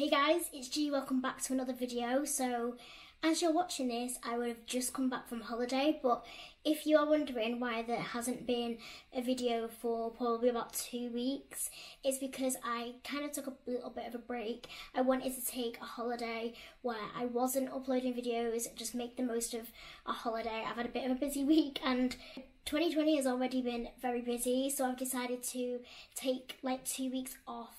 Hey guys, it's G, welcome back to another video. So as you're watching this, I would have just come back from holiday, but if you are wondering why there hasn't been a video for probably about 2 weeks, it's because I kind of took a little bit of a break. I wanted to take a holiday where I wasn't uploading videos, just make the most of a holiday. I've had a bit of a busy week and 2020 has already been very busy, so I've decided to take like 2 weeks off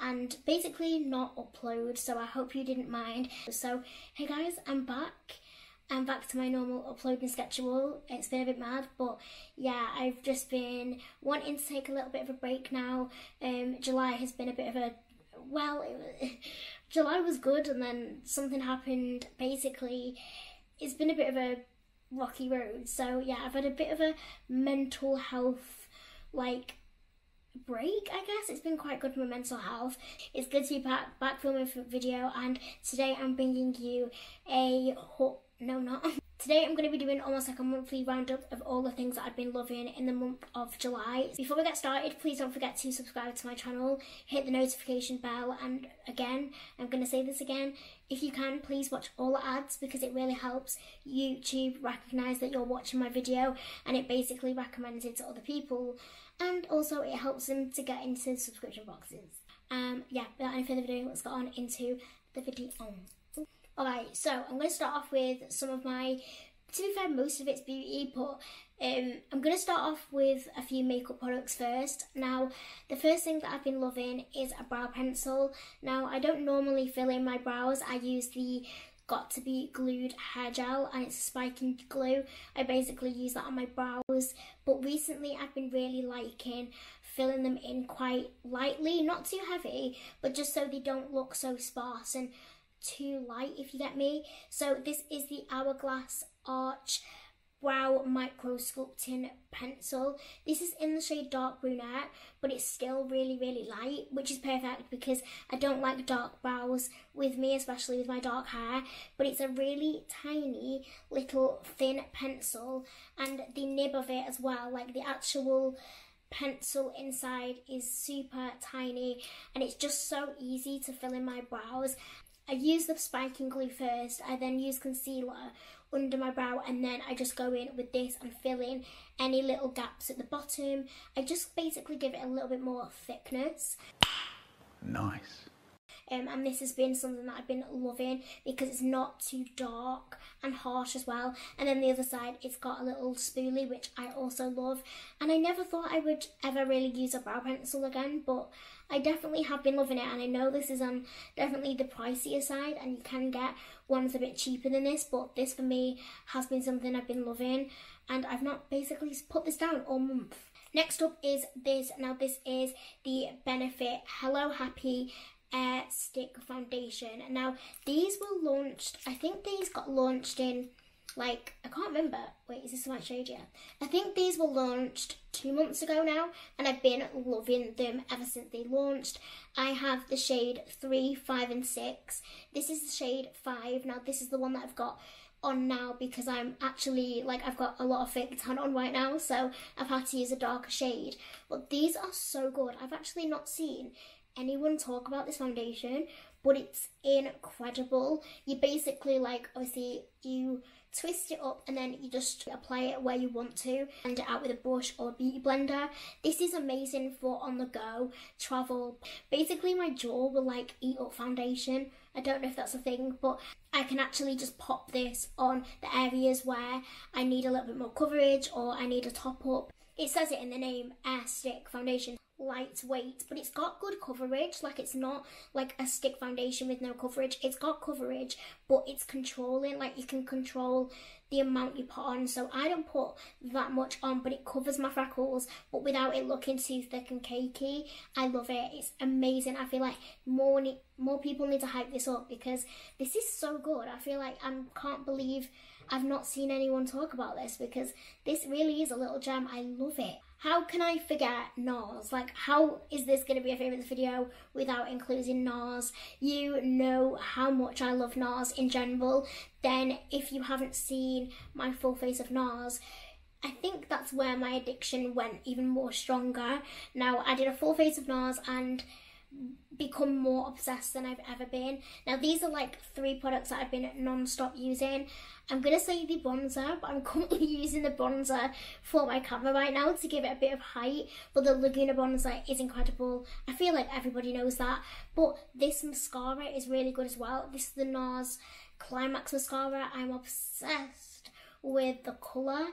and basically not upload, so I hope you didn't mind. So hey guys, I'm back to my normal uploading schedule. It's been a bit mad, but yeah, I've just been wanting to take a little bit of a break now. July has been a bit of a, well, July was good and then something happened. Basically it's been a bit of a rocky road, so yeah, I've had a bit of a mental health like break, I guess. It's been quite good for my mental health. It's good to be back filming for video, and today I'm bringing you a haul. No, not today. I'm going to be doing almost like a monthly roundup of all the things that I've been loving in the month of July. Before we get started, please don't forget to subscribe to my channel, hit the notification bell, and again, I'm going to say this again, if you can, please watch all the ads because it really helps YouTube recognise that you're watching my video, and it basically recommends it to other people. And also it helps them to get into subscription boxes. Yeah, without any further ado, let's get on into the video. Alright, so I'm going to start off with some of my, to be fair, most of it's beauty, but I'm going to start off with a few makeup products first. Now, the first thing that I've been loving is a brow pencil. Now, I don't normally fill in my brows. I use the Got To Be Glued hair gel, and it's a spiking glue. I basically use that on my brows, but recently I've been really liking filling them in quite lightly, not too heavy, but just so they don't look so sparse and too light, if you get me. So this is the Hourglass Arch Brow Micro Sculpting Pencil. This is in the shade Dark Brunette, but it's still really, really light, which is perfect because I don't like dark brows with me, especially with my dark hair. But it's a really tiny, little, thin pencil, and the nib of it as well, like the actual pencil inside is super tiny, and it's just so easy to fill in my brows. I use the spiking glue first, I then use concealer under my brow, and then I just go in with this and fill in any little gaps at the bottom. I just basically give it a little bit more thickness. Nice. And this has been something that I've been loving because it's not too dark and harsh as well. And then the other side, it's got a little spoolie, which I also love. And I never thought I would ever really use a brow pencil again, but I definitely have been loving it. And I know this is on definitely the pricier side, and you can get ones a bit cheaper than this, but this for me has been something I've been loving, and I've not basically put this down all month. Next up is this. Now this is the Benefit Hello Happy Air Stick Foundation. Now these were launched, I think these got launched in like, I can't remember, wait, is this the right shade? Yeah, I think these were launched 2 months ago now, and I've been loving them ever since they launched. I have the shade 3, 5 and 6. This is the shade 5. Now this is the one that I've got on now because I'm actually, like, I've got a lot of fake tan on right now, so I've had to use a darker shade, but these are so good. I've actually not seen anyone talk about this foundation, but it's incredible. You basically, like, obviously you twist it up and then you just apply it where you want to, blend it out with a brush or a beauty blender. This is amazing for on the go travel. Basically my jaw will like eat up foundation. I don't know if that's a thing, but I can actually just pop this on the areas where I need a little bit more coverage or I need a top up. It says it in the name, Air Stick Foundation. Lightweight, but it's got good coverage. Like, it's not like a stick foundation with no coverage. It's got coverage, but it's controlling, like you can control the amount you put on. So I don't put that much on, but it covers my freckles, but without it looking too thick and cakey. I love it. It's amazing. I feel like more people need to hype this up because this is so good. I feel like I can't believe I've not seen anyone talk about this because this really is a little gem. I love it. How can I forget NARS? Like, how is this going to be a favourite video without including NARS? You know how much I love NARS in general. Then if you haven't seen my full face of NARS, I think that's where my addiction went even more stronger. Now, I did a full face of NARS and become more obsessed than I've ever been. Now these are like three products that I've been non-stop using. I'm gonna say the bronzer, but I'm currently using the bronzer for my camera right now to give it a bit of height, but the Laguna bronzer is incredible. I feel like everybody knows that, but this mascara is really good as well. This is the NARS Climax mascara. I'm obsessed with the colour,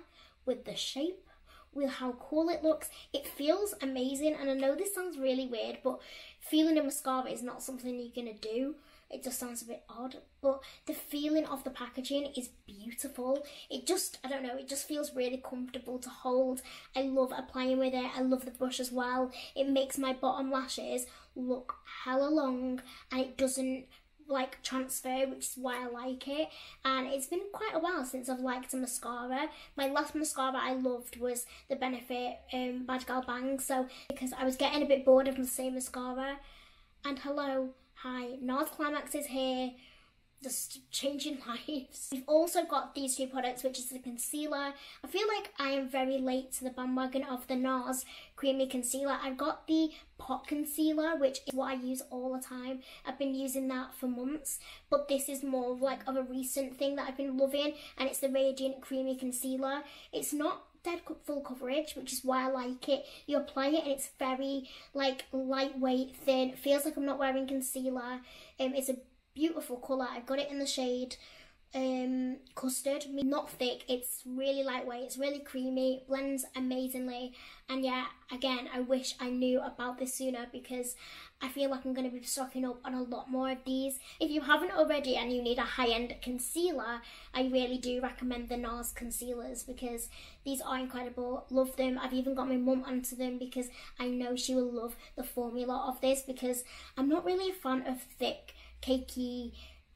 with the shape, with how cool it looks. It feels amazing, and I know this sounds really weird, but feeling a mascara is not something you're gonna do. It just sounds a bit odd, but the feeling of the packaging is beautiful. It just, I don't know, it just feels really comfortable to hold. I love applying with it. I love the brush as well. It makes my bottom lashes look hella long, and it doesn't like transfer, which is why I like it. And it's been quite a while since I've liked a mascara. My last mascara I loved was the Benefit Badgal Bang, so because I was getting a bit bored of the same mascara. And hello, hi, NARS Climax is here, just changing lives. We've also got these two products, which is the concealer. I feel like I am very late to the bandwagon of the NARS Creamy Concealer. I've got the pot concealer, which is what I use all the time. I've been using that for months, but this is more like of a recent thing that I've been loving, and it's the Radiant Creamy Concealer. It's not dead full coverage, which is why I like it. You apply it and it's very like lightweight, thin. It feels like I'm not wearing concealer. It's a beautiful colour. I got it in the shade Custard. Not thick, it's really lightweight, it's really creamy, it blends amazingly. And yeah, again, I wish I knew about this sooner, because I feel like I'm going to be stocking up on a lot more of these. If you haven't already and you need a high-end concealer, I really do recommend the NARS concealers, because these are incredible. Love them. I've even got my mum onto them because I know she will love the formula of this, because I'm not really a fan of thick, cakey,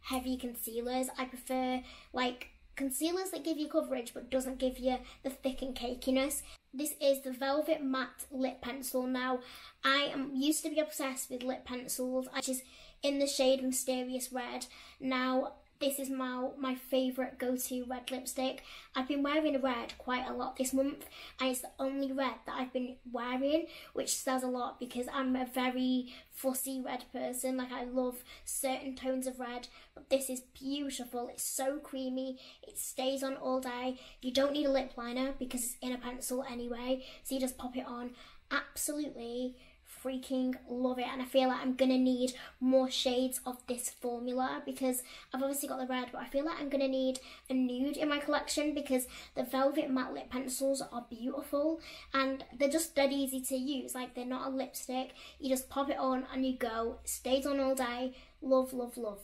heavy concealers. I prefer like concealers that give you coverage but doesn't give you the thick and cakiness. This is the Velvet Matte Lip Pencil. Now I used to be obsessed with lip pencils, which is in the shade Mysterious Red. Now this is my favourite go-to red lipstick. I've been wearing red quite a lot this month, and it's the only red that I've been wearing, which says a lot because I'm a very fussy red person. Like, I love certain tones of red, but this is beautiful. It's so creamy. It stays on all day. You don't need a lip liner because it's in a pencil anyway, so you just pop it on. Absolutely freaking love it, and I feel like I'm gonna need more shades of this formula, because I've obviously got the red, but I feel like I'm gonna need a nude in my collection, because the Velvet Matte Lip Pencils are beautiful and they're just dead easy to use. Like, they're not a lipstick, you just pop it on and you go. It stays on all day. Love, love, love.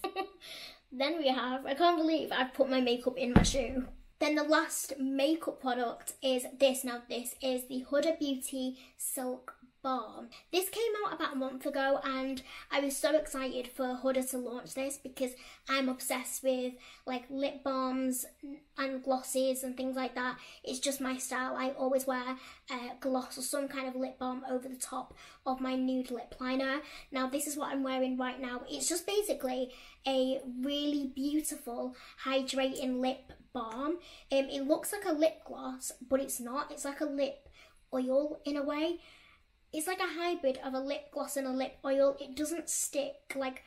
Then we have, I can't believe I've put my makeup in my shoe. Then the last makeup product is this. Now this is the Huda Beauty Silk Balm. This came out about a month ago, and I was so excited for Huda to launch this because I'm obsessed with like lip balms and glosses and things like that. It's just my style. I always wear a gloss or some kind of lip balm over the top of my nude lip liner. Now this is what I'm wearing right now. It's just basically a really beautiful hydrating lip balm. It looks like a lip gloss, but it's not. It's like a lip oil in a way. It's like a hybrid of a lip gloss and a lip oil. It doesn't stick, like,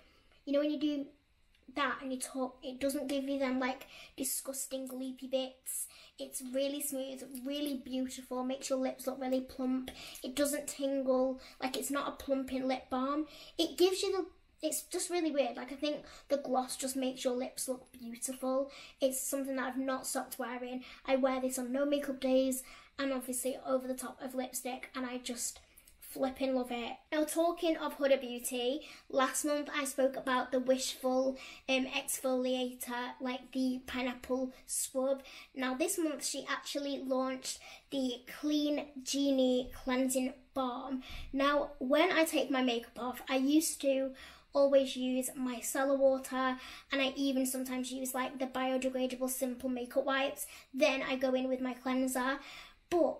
you know, when you do that and you talk, it doesn't give you them like disgusting gloopy bits. It's really smooth, really beautiful, makes your lips look really plump. It doesn't tingle, like, it's not a plumping lip balm. It gives you the, it's just really weird. Like, I think the gloss just makes your lips look beautiful. It's something that I've not stopped wearing. I wear this on no makeup days and obviously over the top of lipstick, and I just flipping love it. Now, talking of Huda Beauty, last month I spoke about the Wishful exfoliator, like the pineapple scrub. Now this month she actually launched the Clean Genie Cleansing Balm. Now when I take my makeup off, I used to always use my micellar water, and I even sometimes use like the biodegradable simple makeup wipes. Then I go in with my cleanser. But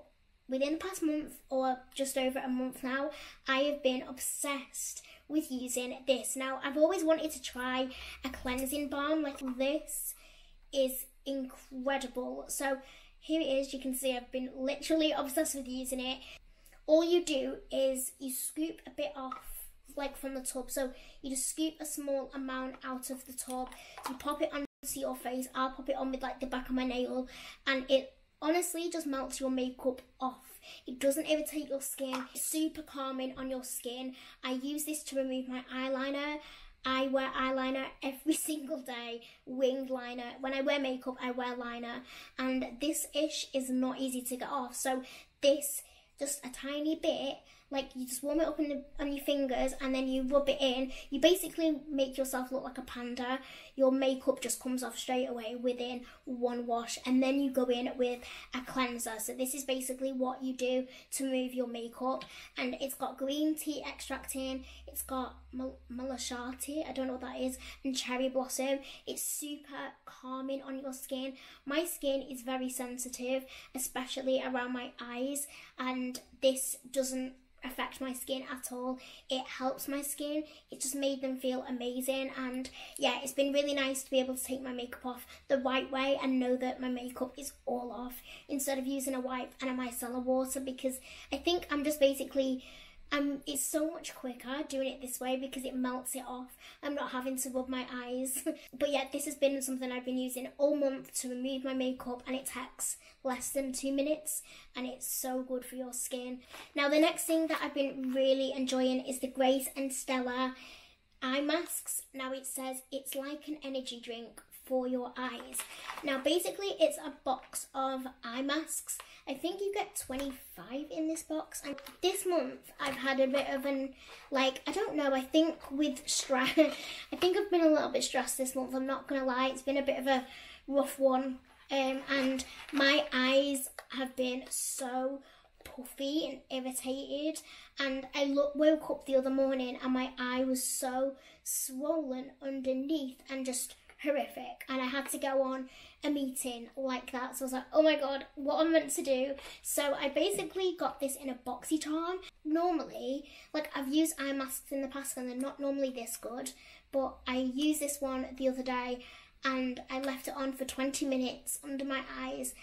within the past month, or just over a month now, I have been obsessed with using this. Now, I've always wanted to try a cleansing balm. Like, this is incredible. So here it is. You can see I've been literally obsessed with using it. All you do is you scoop a bit off like from the tub, so you just scoop a small amount out of the tub, you pop it onto your face. I'll pop it on with like the back of my nail, and it honestly just melts your makeup off. It doesn't irritate your skin. It's super calming on your skin. I use this to remove my eyeliner. I wear eyeliner every single day, winged liner. When I wear makeup, I wear liner, and this ish is not easy to get off. So this, just a tiny bit, like you just warm it up on your fingers and then you rub it in. You basically make yourself look like a panda. Your makeup just comes off straight away within one wash, and then you go in with a cleanser. So this is basically what you do to remove your makeup, and it's got green tea extract in, it's got malachite, I don't know what that is, and cherry blossom. It's super calming on your skin. My skin is very sensitive, especially around my eyes, and this doesn't affect my skin at all. It helps my skin. It just made them feel amazing, and yeah, it's been really nice to be able to take my makeup off the right way and know that my makeup is all off instead of using a wipe and a micellar water, because I think I'm just basically it's so much quicker doing it this way because it melts it off. I'm not having to rub my eyes. But yeah, this has been something I've been using all month to remove my makeup, and it takes less than 2 minutes, and it's so good for your skin. Now, the next thing that I've been really enjoying is the Grace and Stella eye masks. Now, it says it's like an energy drink for your eyes. Now, basically, it's a box of eye masks. I think you get 25 in this box. And this month, I've had a bit of an, like, I don't know, I think with stress, I think I've been a little bit stressed this month, I'm not gonna lie. It's been a bit of a rough one, and my eyes have been so puffy and irritated, and I woke up the other morning and my eye was so swollen underneath and just horrific, and I had to go on a meeting like that. So I was like, oh my god, what am I meant to do? So I basically got this in a boxy charm. Normally, like, I've used eye masks in the past and they're not normally this good, but I used this one the other day and I left it on for 20 minutes under my eyes,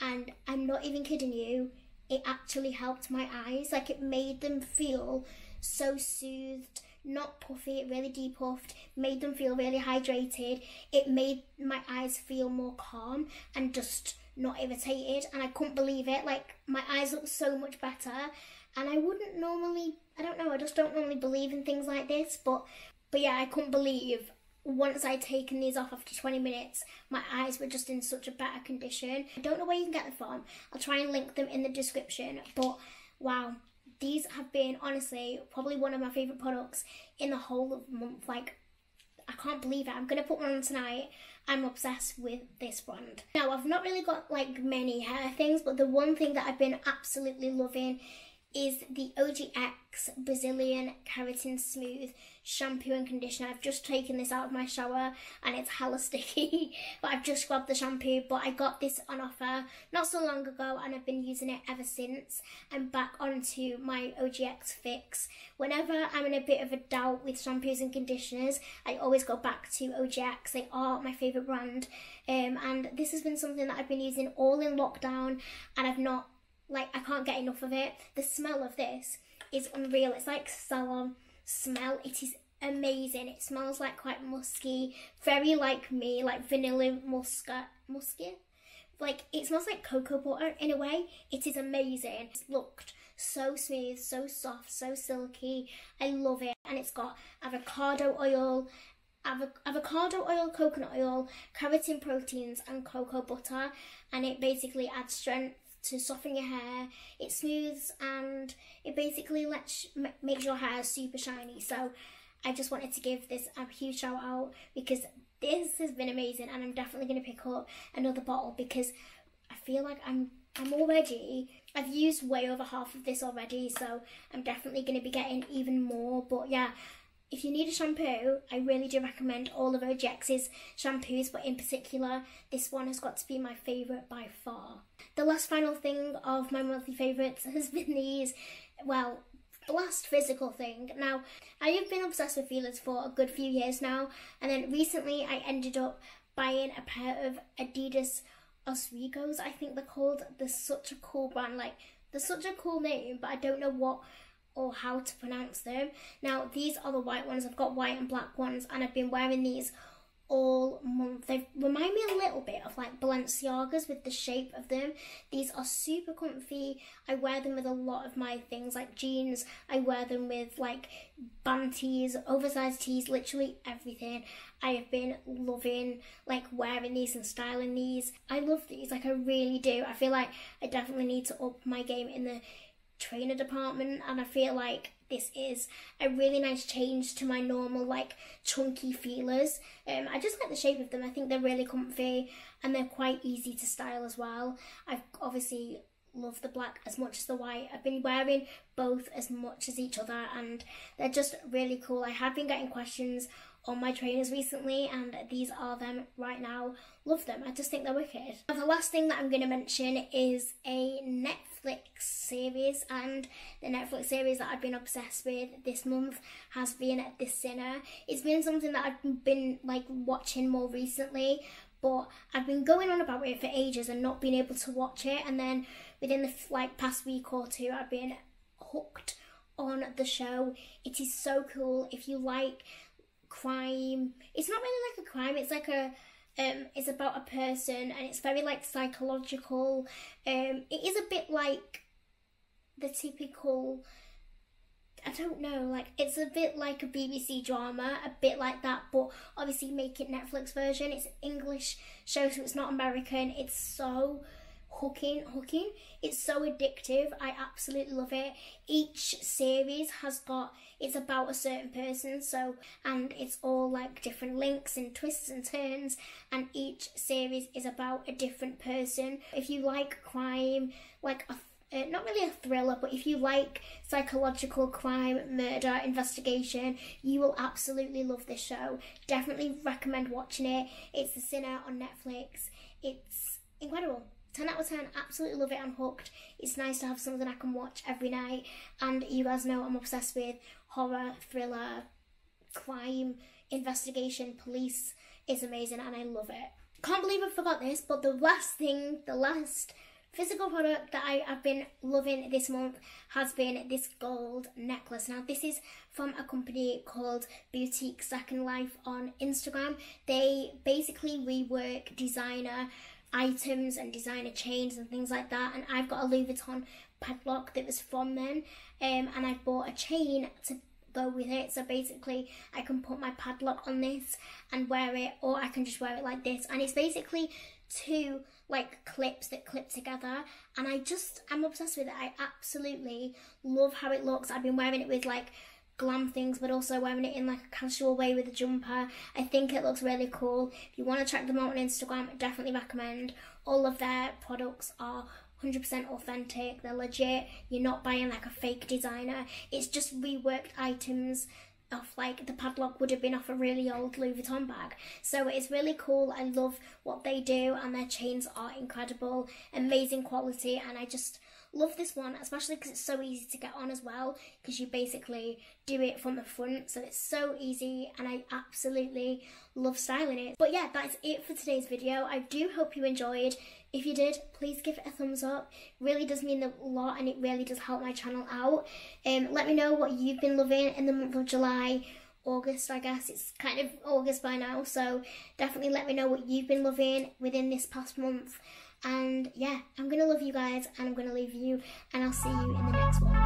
and I'm not even kidding you, it actually helped my eyes. Like, it made them feel so soothed, not puffy, it really depuffed, made them feel really hydrated. It made my eyes feel more calm and just not irritated, and I couldn't believe it. Like, my eyes look so much better, and I wouldn't normally, I don't know, I just don't normally believe in things like this, but yeah, I couldn't believe once I'd taken these off after 20 minutes, my eyes were just in such a better condition. I don't know where you can get them from. I'll try and link them in the description, but wow. These have been, honestly, probably one of my favourite products in the whole of the month. Like, I can't believe it. I'm going to put one on tonight. I'm obsessed with this brand. Now, I've not really got, like, many hair things, but the one thing that I've been absolutely loving is the OGX Brazilian Keratin Smooth shampoo and conditioner. I've just taken this out of my shower and it's hella sticky, but I've just grabbed the shampoo. But I got this on offer not so long ago and I've been using it ever since. I'm back onto my OGX fix. Whenever I'm in a bit of a doubt with shampoos and conditioners, I always go back to OGX. They are my favourite brand, and this has been something that I've been using all in lockdown, and I've not, like, I can't get enough of it. The smell of this is unreal. It's like salon smell. It is amazing. It smells like quite musky, very like me, like vanilla musky. Like, it smells like cocoa butter in a way. It is amazing. It's looked so smooth, so soft, so silky. I love it. And it's got avocado oil, avocado oil, coconut oil, keratin proteins and cocoa butter. And it basically adds strength to soften your hair. It smooths and it basically makes your hair super shiny. So I just wanted to give this a huge shout out because this has been amazing, and I'm definitely going to pick up another bottle because I feel like I've used way over half of this already, so I'm definitely going to be getting even more. But yeah, if you need a shampoo, I really do recommend all of OGX's shampoos, but in particular, this one has got to be my favourite by far. The last final thing of my monthly favourites has been these, well, the last physical thing. Now, I have been obsessed with Fila's for a good few years now, and then recently I ended up buying a pair of Adidas Oswego's, I think they're called. They're such a cool brand, like, they're such a cool name, but I don't know what or how to pronounce them. Now these are the white ones. I've got white and black ones, and I've been wearing these all month. They remind me a little bit of like Balenciagas with the shape of them. These are super comfy. I wear them with a lot of my things like jeans. I wear them with like band tees, oversized tees, literally everything. I have been loving like wearing these and styling these. I love these, like I really do. I feel like I definitely need to up my game in the trainer department, and I feel like this is a really nice change to my normal like chunky feelers. I just like the shape of them. I think they're really comfy and they're quite easy to style as well. I've obviously loved the black as much as the white. I've been wearing both as much as each other and they're just really cool. I have been getting questions on my trainers recently, and these are them right now. Love them. I just think they're wicked. Now the last thing that I'm going to mention is a Netflix series, and the Netflix series that I've been obsessed with this month has been The Sinner. It's been something that I've been like watching more recently, but I've been going on about it for ages and not being able to watch it, and then within the like past week or two I've been hooked on the show. It is so cool. If you like crime, it's not really like a crime, it's like a it's about a person, and it's very like psychological. It is a bit like the typical, I don't know, like it's a bit like a BBC drama, a bit like that, but obviously make it Netflix version. It's an English show, so it's not American. It's so hooking, it's so addictive. I absolutely love it. Each series has got, it's about a certain person, so, and it's all like different links and twists and turns, and each series is about a different person. If you like crime, like a not really a thriller, but if you like psychological crime, murder, investigation, you will absolutely love this show. Definitely recommend watching it. It's The Sinner on Netflix. It's incredible. 10 out of 10, absolutely love it. I'm hooked. It's nice to have something I can watch every night, and you guys know I'm obsessed with horror, thriller, crime, investigation, police. It's amazing and I love it. Can't believe I forgot this, but the last physical product that I have been loving this month has been this gold necklace. Now this is from a company called Boutique Second Life on Instagram. They basically rework designer items and designer chains and things like that, and I've got a Louis Vuitton padlock that was from them, and I bought a chain to go with it, so basically I can put my padlock on this and wear it, or I can just wear it like this, and it's basically two like clips that clip together, and I'm obsessed with it. I absolutely love how it looks. I've been wearing it with like glam things, but also wearing it in like a casual way with a jumper. I think it looks really cool. If you want to check them out on Instagram, I definitely recommend. All of their products are 100% authentic. They're legit. You're not buying like a fake designer. It's just reworked items off, like the padlock would have been off a really old Louis Vuitton bag. So it's really cool. I love what they do, and their chains are incredible, amazing quality, and I just love this one, especially because it's so easy to get on as well, because you basically do it from the front, so it's so easy, and I absolutely love styling it. But yeah, that's it for today's video. I do hope you enjoyed. If you did, please give it a thumbs up. It really does mean a lot, and it really does help my channel out. Let me know what you've been loving in the month of July. August, I guess it's kind of August by now, so definitely let me know what you've been loving within this past month. And yeah, I'm gonna love you guys, and I'm gonna leave you, and I'll see you in the next one.